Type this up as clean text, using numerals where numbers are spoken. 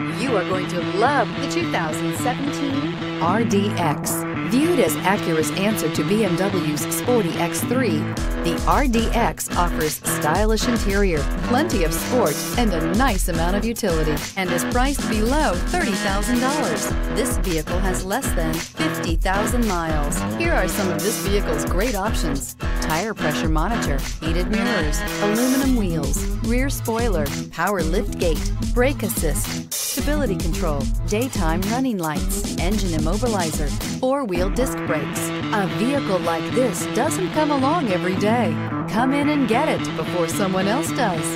You are going to love the 2017 RDX. Viewed as Acura's answer to BMW's sporty X3, the RDX offers stylish interior, plenty of sport, and a nice amount of utility, and is priced below $30,000. This vehicle has less than 50,000 miles. Here are some of this vehicle's great options: tire pressure monitor, heated mirrors, aluminum wheels, rear spoiler, power lift gate, brake assist, stability control, daytime running lights, engine immobilizer, four-wheel disc brakes. A vehicle like this doesn't come along every day. Come in and get it before someone else does.